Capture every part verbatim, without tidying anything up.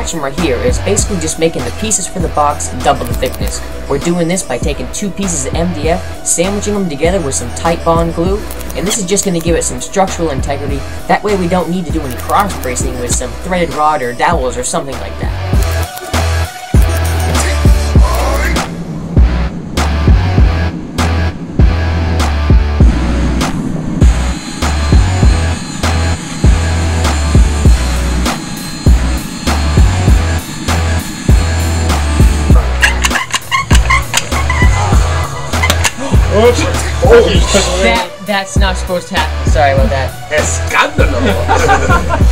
watching right here is basically just making the pieces for the box double the thickness. We're doing this by taking two pieces of M D F, sandwiching them together with some Titebond glue, and this is just going to give it some structural integrity. That way we don't need to do any cross bracing with some threaded rod or dowels or something like that. That, that's not supposed to happen. Sorry about that. Escándalo!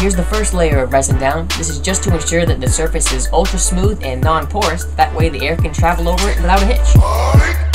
Here's the first layer of resin down. This is just to ensure that the surface is ultra smooth and non-porous, that way the air can travel over it without a hitch.